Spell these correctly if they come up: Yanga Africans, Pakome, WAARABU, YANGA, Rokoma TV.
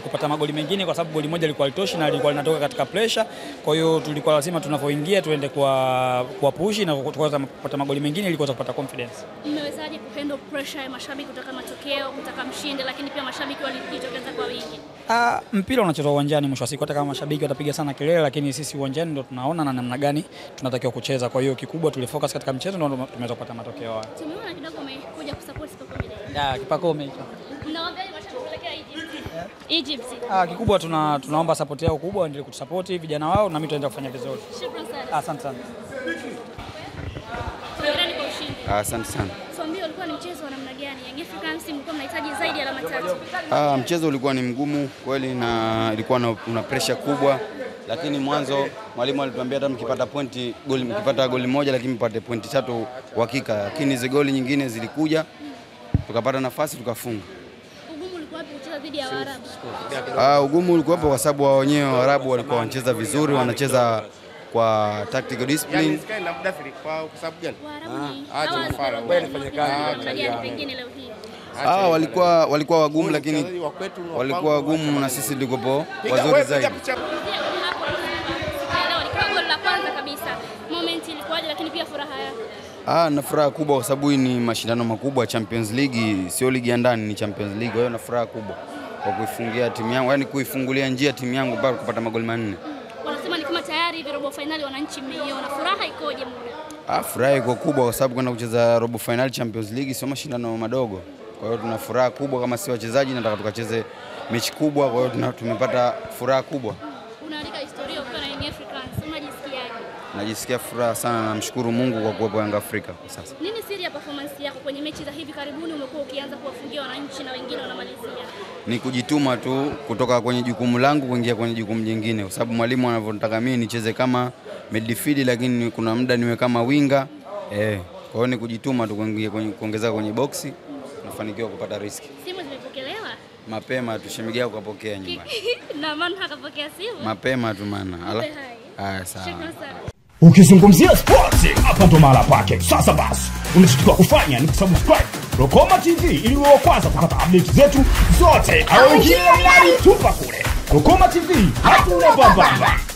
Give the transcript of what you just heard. Kupata magoli mengine kwa sababu goli moja lilikuwa litoshi na lilikuwa linatoka katika pressure. Kwa hiyo tulikuwa lazima tunapoingia tuende kwa push na tukaweza kupata magoli mengine ili kuweza kupata confidence. Mmewezaje kuhandle pressure ya mashabiki kutaka matokeo, kutaka mshinde, lakini pia mashabiki walijitokeza kwa wingi? Mpira unachezwa uwanjani mwisho wa siku, hata kama mashabiki watapiga sana kelele, lakini sisi uwanjani ndo tunaona na namna gani tunatakiwa kucheza. Kwa hiyo kikubwa tulifocus katika mchezo ndio tumeweza kupata matokeo haya. Tumeona kidogo umekuja kusupport Pakome. Ya, Pakome hicho. Mnawaambia mashabiki kuelekea Egypt. Kikubwa tunaomba support yao kubwa, waendelee kutusupport vijana wao na mimi tutaenda kufanya vizuri. Shukrani sana. Asante sana. Asante sana. Tuambie ulikuwa ni mchezo wa namna gani? Yanga Africans mlikuwa mnahitaji zaidi ya alama 3. Mchezo ulikuwa ni mgumu kweli na ilikuwa una pressure kubwa, lakini mwanzo mwalimu alituambia hata mkipata goli moja lakini mpate pointi 3 uhakika, lakini hizo goli nyingine zilikuja tukapata nafasi tukafunga. Ugumu ulikuwa hapo kwa sababu wao wenyewe Waarabu walikuwa wanacheza vizuri, wanacheza kwa tactical discipline. Walikuwa wagumu, lakini walikuwa wagumu na sisi tulikuwa wazuri zaidi. Na furaha kubwa kwa sababu ni mashindano makubwa, Champions League sio ligi ya ndani, ni Champions League. Kwa hiyo na furaha kubwa kwa kuifungia timu yangu, yani kuifungulia njia timu yangu mpaka kupata magoli 4. Wanasema ni kama tayari hivi robo finali wananchi mmeiona. Furaha ikoje muda? Furaha iko kubwa kwa sababu kwenda kucheza robo finali Champions League sio mashindano madogo. Kwa hiyo tuna furaha kubwa kama si wachezaji, nataka tukacheze mechi kubwa, kwa hiyo tumepata furaha kubwa. Unaandika historia ukiwa na Young Africans, unajisikiaje? Najisikia furaha sana na mshukuru Mungu kwa kuwepo Young Africa kwa sasa. Nini siri ya performance yako kwenye mechi za hivi karibuni? Umekuwa ukianza kuwafungia wananchi na wengine wanamalizia. Ni kujituma tu kutoka kwenye jukumu langu kuingia kwenye jukumu jingine, kwa sababu mwalimu anavyotaka mimi nicheze kama midfield, lakini kuna muda niwe kama winga. Kwa hiyo ni kujituma tu kuingia kuongeza kwenye boxi, nafanikiwa kupata riski. Simu zimepokelewa? Mapema tushimigia ukapokea nyumbani. Na maana hakapokea simu? Mapema tu maana. Haya sawa. Ukizungumzia sports hapa ndo mara pake. Sasa basi unachotakiwa kufanya ni kusubscribe Rokoma TV ili uwe wa kwanza kupata update zetu zote. Au ingia ndani tupa kule Rokoma TV hapo baba.